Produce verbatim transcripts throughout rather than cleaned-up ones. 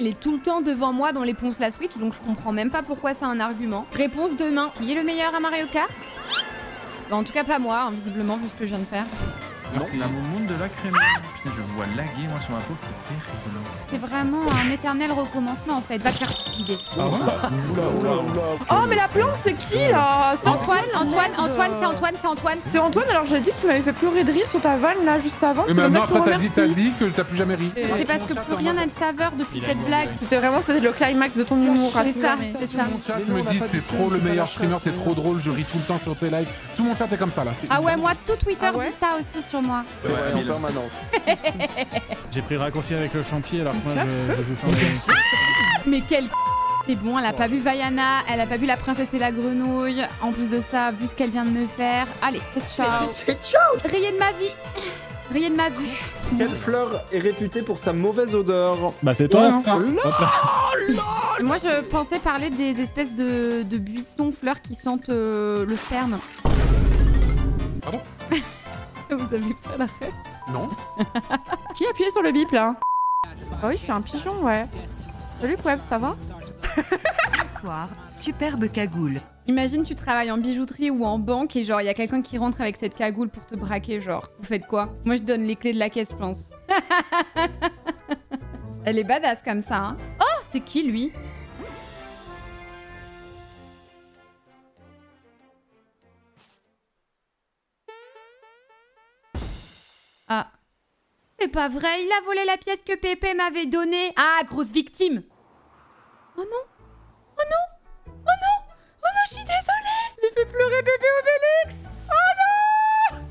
Il est tout le temps devant moi dans les Ponce la Switch, donc je comprends même pas pourquoi c'est un argument. Réponse demain. Qui est le meilleur à Mario Kart? Bah, en tout cas pas moi, hein, visiblement, vu ce que je viens de faire. Non, la monde de la crémelle. Ah, putain, je vois laguer moi sur ma peau, c'est terrible. C'est vraiment un éternel recommencement en fait. Va te faire guider. Ah ouais. Oh mais la plante c'est qui là? C'est Antoine, Antoine, Antoine, c'est Antoine, c'est Antoine. C'est Antoine, alors j'ai dit que tu m'avais fait pleurer de rire sur ta vanne là juste avant. Mais maintenant après t'as dit, t'as dit que t'as plus jamais ri. C'est parce que plus rien n'a de saveur depuis cette blague. C'était vraiment le climax de ton humour. C'est ça, c'est ça. Tu me dis t'es trop le meilleur streamer, c'est trop drôle, je ris tout le temps sur tes lives. Tout mon chat est comme ça là. Ah ouais, moi tout Twitter dit ça aussi sur moi. C'est vrai, en permanence. J'ai pris le raccourci avec le champier alors que moi je, je vais faire des... Ah, mais quel... C'est bon, elle a pas vu Vaiana, elle a pas vu La Princesse et la Grenouille. En plus de ça, vu ce qu'elle vient de me faire... Allez, c'est ciao. C'est ciao. Riez de ma vie. Riez de ma vue. Quelle fleur est réputée pour sa mauvaise odeur? Bah c'est toi, oh, hein. LOL. Moi je pensais parler des espèces de, de buissons, fleurs qui sentent euh, le sperme. Pardon? Vous avez pas la rêve? Non. Qui a appuyé sur le bip là? Ah oui, je suis un pigeon, ouais. Salut Web, ça va? Bonsoir, superbe cagoule. Imagine tu travailles en bijouterie ou en banque et genre il y a quelqu'un qui rentre avec cette cagoule pour te braquer, genre. Vous faites quoi? Moi je donne les clés de la caisse, je pense. Elle est badass comme ça, hein. Oh, c'est qui lui? Ah. C'est pas vrai, il a volé la pièce que Pépé m'avait donnée. Ah, grosse victime. Oh non. Oh non. Oh non. Oh non, je suis désolée. J'ai fait pleurer Pépé Obélix. Oh non.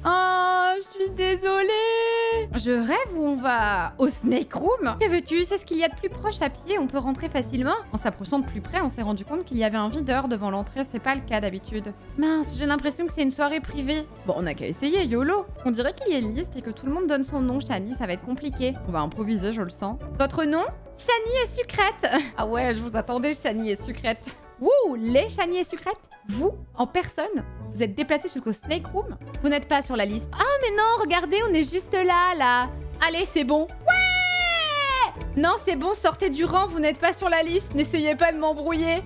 Oh, je suis désolée. Je rêve où on va au Snake Room. Que veux-tu? C'est ce qu'il y a de plus proche à pied, on peut rentrer facilement. En s'approchant de plus près, on s'est rendu compte qu'il y avait un videur devant l'entrée, c'est pas le cas d'habitude. Mince, j'ai l'impression que c'est une soirée privée. Bon, on n'a qu'à essayer, YOLO. On dirait qu'il y a une liste et que tout le monde donne son nom, Shani, ça va être compliqué. On va improviser, je le sens. Votre nom? Shani et Sucrète. Ah ouais, je vous attendais, Shani et Sucrète. Wouh, les Shani et Sucrète? Vous, en personne? Vous êtes déplacé jusqu'au Snake Room? Vous n'êtes pas sur la liste. Ah mais non, regardez, on est juste là, là. Allez, c'est bon. Ouais! Non, c'est bon, sortez du rang, vous n'êtes pas sur la liste. N'essayez pas de m'embrouiller.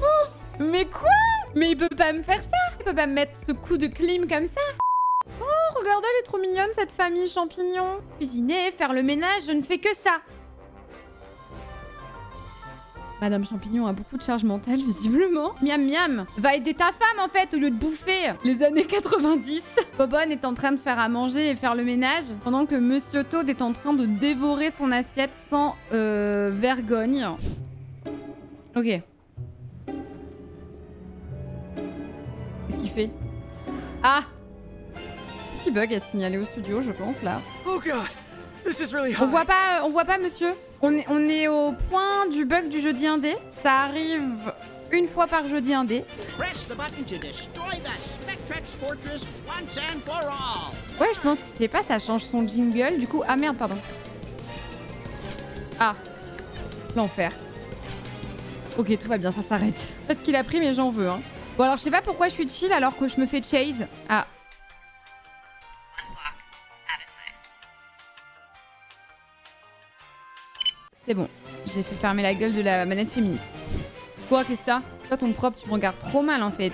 Oh, mais quoi? Mais il peut pas me faire ça. Il peut pas me mettre ce coup de clim comme ça. Oh, regardez, elle est trop mignonne, cette famille champignon. Cuisiner, faire le ménage, je ne fais que ça. Madame Champignon a beaucoup de charge mentale, visiblement. Miam miam. Va aider ta femme, en fait, au lieu de bouffer. Les années quatre-vingt-dix. Bobonne est en train de faire à manger et faire le ménage, pendant que Monsieur Toad est en train de dévorer son assiette sans euh, vergogne. Ok. Qu'est-ce qu'il fait? Ah! Petit bug à signaler au studio, je pense, là. Oh God, this is really hard. On voit pas, on voit pas, monsieur. On est, on est au point du bug du jeudi indé. Ça arrive une fois par jeudi indé. Ouais, je pense que c'est pas, ça change son jingle. Du coup, ah merde, pardon. Ah, l'enfer. Ok, tout va bien, ça s'arrête. Parce qu'il a pris, mais j'en veux. Hein. Bon, alors je sais pas pourquoi je suis chill alors que je me fais chase. Ah. C'est bon, j'ai fait fermer la gueule de la manette féministe. Quoi, qu'est-ce que t'as? Toi, ton propre, tu me regardes trop mal en fait.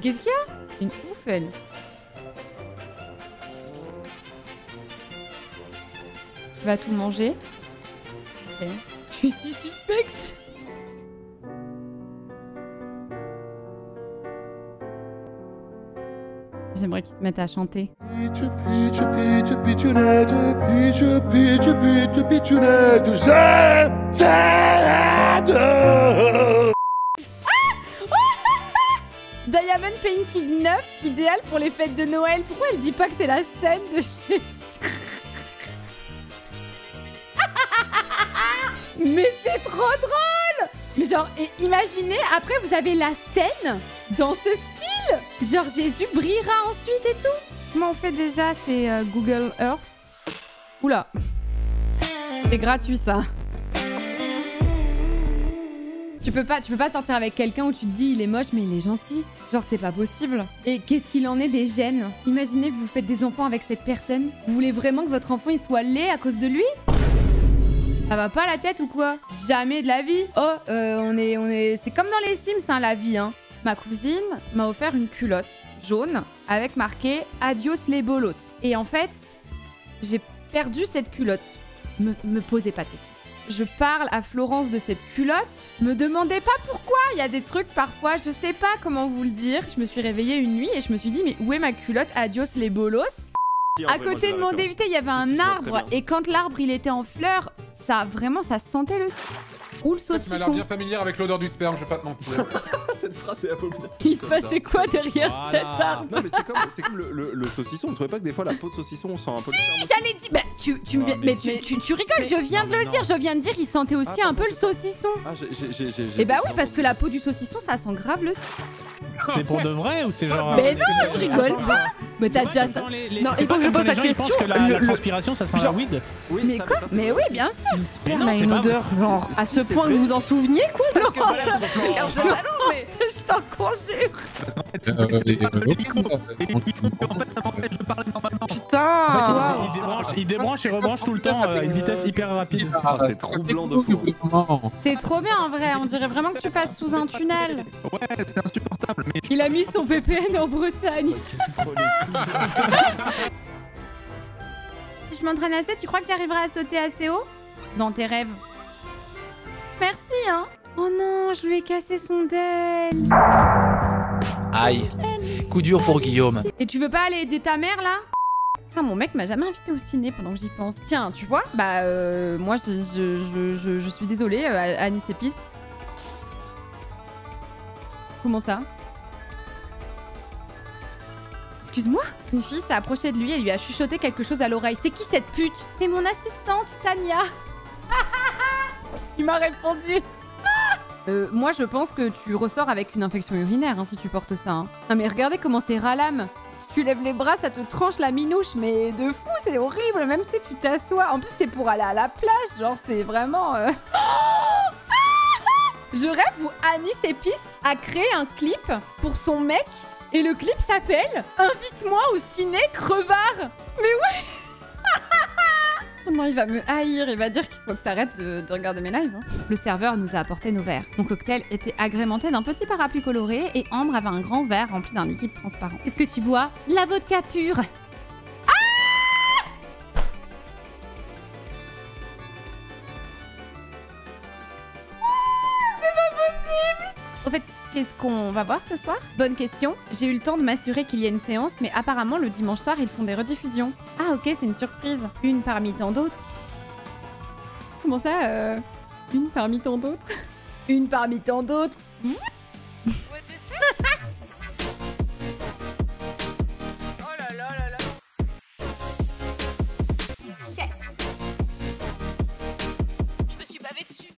Qu'est-ce qu'il y a? C'est une ouf, elle. Tu vas tout manger. Okay. Je suis si suspecte. J'aimerais qu'ils se mettent à chanter. Diamond Painting neuf, idéal pour les fêtes de Noël. Pourquoi elle dit pas que c'est la scène de chez... Mais c'est trop drôle. Mais genre, et imaginez, après vous avez la scène dans ce style. Genre Jésus brillera ensuite et tout. Comment on fait déjà? C'est euh, Google Earth. Oula. C'est gratuit ça. Tu peux pas, tu peux pas sortir avec quelqu'un où tu te dis il est moche mais il est gentil. Genre c'est pas possible. Et qu'est-ce qu'il en est des gènes? Imaginez vous faites des enfants avec cette personne. Vous voulez vraiment que votre enfant il soit laid à cause de lui? Ça va pas la tête ou quoi? Jamais de la vie. Oh, euh, on est, on est, c'est comme dans les Sims, hein, la vie, hein. Ma cousine m'a offert une culotte jaune avec marqué Adios les bolos. Et en fait, j'ai perdu cette culotte. Me, me posez pas de questions. Je parle à Florence de cette culotte. Me demandez pas pourquoi. Il y a des trucs parfois, je sais pas comment vous le dire. Je me suis réveillée une nuit et je me suis dit mais où est ma culotte Adios les bolos? À côté de mon dévité, il y avait un arbre et quand l'arbre il était en fleurs, ça vraiment ça sentait le ou le saucisson. Ça m'a l'air bien familière avec l'odeur du sperme, je vais pas te mentir. Cette phrase est abominable. Il se passait quoi derrière voilà. cet arbre? Non mais c'est comme, comme le, le, le saucisson, vous trouvez pas que des fois la peau de saucisson on sent un peu si, le sperme? J'allais dire, bah, tu, tu, ah, mais mais tu, tu, tu rigoles, mais, je viens non, de le non. dire, je viens de dire qu'il sentait aussi ah, un peu le saucisson. Ah, et bah oui parce que la peau du saucisson ça sent grave le... C'est pour de vrai ou c'est genre... Mais euh, non, je rigole pas. Mais t'as déjà ça... Les, les... Non, il faut que je pose la question. Que la, le, la transpiration, ça sent genre... la weed. Oui, mais ça, quoi ça, mais oui, bien sûr. Le sperme a une odeur, genre, si à ce point vrai. Que vous vous en souveniez, quoi. Parce que voilà, c'est carrément... Mais je t'en conjure. Parce qu'en fait, ça m'empêche de parler normalement. Putain. Il débranche et rebranche tout le temps à une vitesse hyper rapide. C'est trop blanc de fou. C'est trop bien, en vrai. On dirait vraiment que tu passes sous un tunnel. Ouais, c'est insupportable. Il a mis son V P N en Bretagne. Si je m'entraîne assez, tu crois que tu arriveras à sauter assez haut? Dans tes rêves. Merci, hein. Oh non, je lui ai cassé son dell. Aïe. Coup dur pour Guillaume. Et tu veux pas aller aider ta mère, là? Ah, mon mec m'a jamais invité au ciné pendant que j'y pense. Tiens, tu vois? Bah, euh, moi, je, je, je, je, je suis désolée, euh, Anis Épice. Comment ça? Excuse-moi? Une fille s'est approchée de lui et lui a chuchoté quelque chose à l'oreille. C'est qui cette pute? C'est mon assistante, Tania. Il m'a répondu. euh, moi, je pense que tu ressors avec une infection urinaire hein, si tu portes ça. Hein. Non, mais regardez comment c'est ralame. Si tu lèves les bras, ça te tranche la minouche. Mais de fou, c'est horrible. Même si tu t'assois. En plus, c'est pour aller à la plage. Genre, c'est vraiment... Euh... Je rêve où Anis Épice a créé un clip pour son mec. Et le clip s'appelle « Invite-moi au ciné, crevard !» Mais ouais. Oh non, il va me haïr, il va dire qu'il faut que t'arrêtes de, de regarder mes lives. Hein. Le serveur nous a apporté nos verres. Mon cocktail était agrémenté d'un petit parapluie coloré et Ambre avait un grand verre rempli d'un liquide transparent. Est-ce que tu bois de la vodka pure? Ah! Ah, c'est pas possible! Au fait... Qu'est-ce qu'on va voir ce soir? Bonne question. J'ai eu le temps de m'assurer qu'il y ait une séance, mais apparemment le dimanche soir ils font des rediffusions. Ah ok, c'est une surprise. Une parmi tant d'autres. Comment ça euh... Une parmi tant d'autres? Une parmi tant d'autres.